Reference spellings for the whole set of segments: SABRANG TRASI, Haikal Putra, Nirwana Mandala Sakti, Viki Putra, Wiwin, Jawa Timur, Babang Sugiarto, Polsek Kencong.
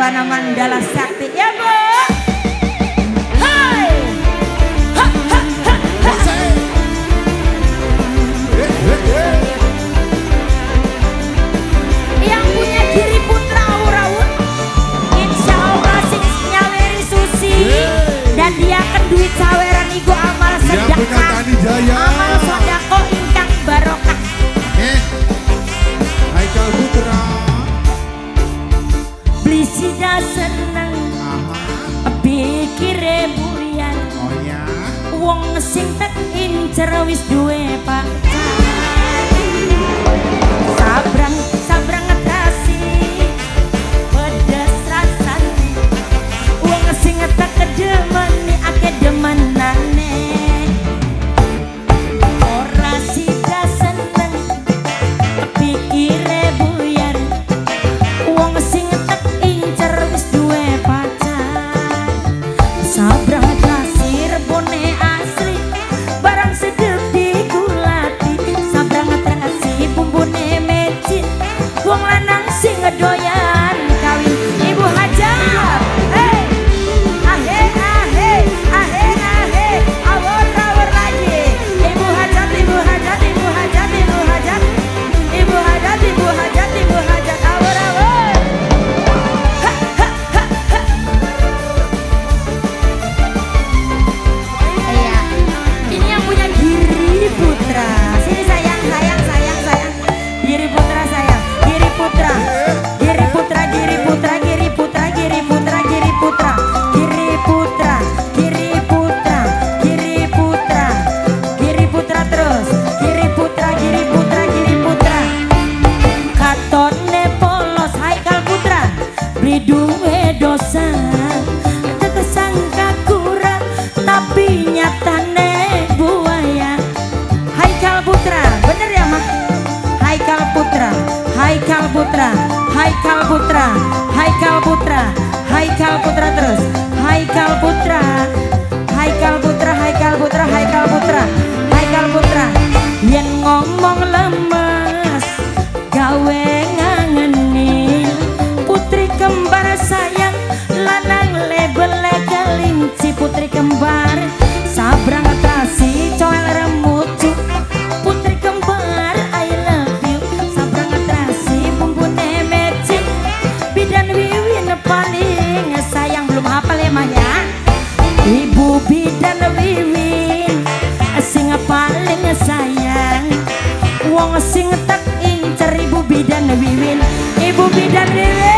Nirwana Mandala Sakti ya Bu. Hai. Ha ha ha. Yang punya Viki Putra Aurawut, insya Allah sing nyaweri susi dan dia kan duit saweran iku amal sedekah. Amal sedekah ingkang barokah. Haikal Putra. Sida seneng pikire bulian wong sing tak incer wis duwe pacar sabrang sabrang ngetasi pedes rasane wong sing tak kedemeni akeh demenane ora sida seneng pikire bulian wong sing Haikal Putra, Haikal Putra, Haikal Putra terus, Haikal Putra, Haikal Putra, Haikal Putra, Haikal Putra, Haikal Putra, yang ngomong lemes, gawe ngangeni, putri kembar sayang, lanang lebele kelinci putri kembar, sabrang atrasi coel remucu, putri kembar I love you, sabrang atrasi bumbune mecin, bidan wiwin paling sayang belum hafal emangnya, ibu bidan wiwin, sing paling sayang, wong sing tak incer ibu bidan wiwin, ibu bidan wiwin.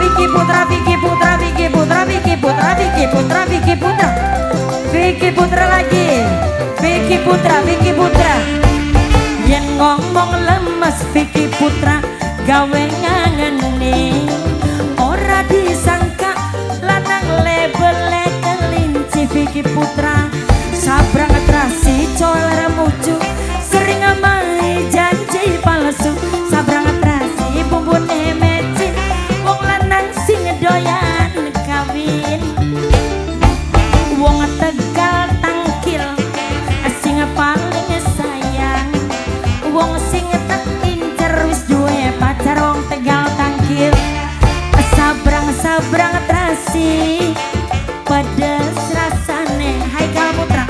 Viki Putra, Viki Putra, Viki Putra, Viki Putra, Viki Putra, Viki Putra, Viki Putra lagi, Viki Putra, Viki Putra. Yang ngomong lemes Viki Putra, gawe ngangeni. Ora disangka lanang lebele kelinci Viki Putra. Sabrak atrasi coler mucu, sering amali janji palsu. Sabrak atrasi bumbune mecin, wong lanang sing doyan kawin. Wong Tegal tangkil, sing paling sayang. Wong sing tak incer wis duwe pacar wong Tegal tangkil. Sabrak atrasi pedes rasane Haikal Putra.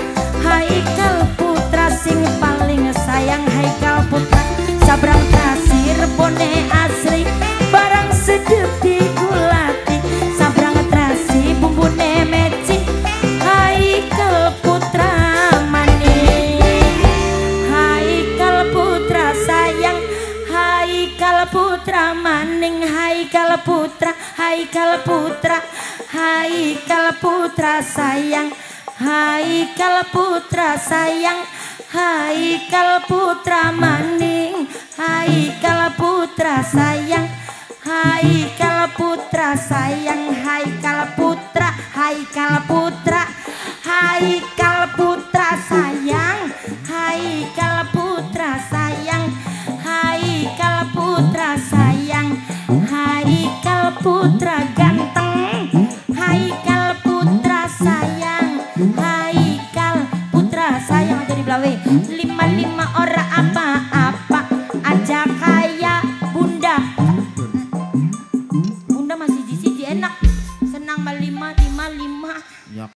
Haikal Putra sing paling sayang Haikal Putra. Sabrang tasir bone asri barang sedep digulati. Sabrang terasi bumbune meci Haikal Putra maning. Haikal Putra sayang Haikal Putra maning. Haikal Putra, Haikal Putra, Haikal Putra sayang Haikal Putra sayang Haikal Putra maning. Haikal Putra sayang Haikal Putra sayang Haikal Putra, Haikal Putra, Haikal Putra sayang Haikal Putra sayang Haikal Putra sayang Haikal Putra ganteng Haikal Putra sayang Haikal Putra sayang. Jadi belawe 55 orang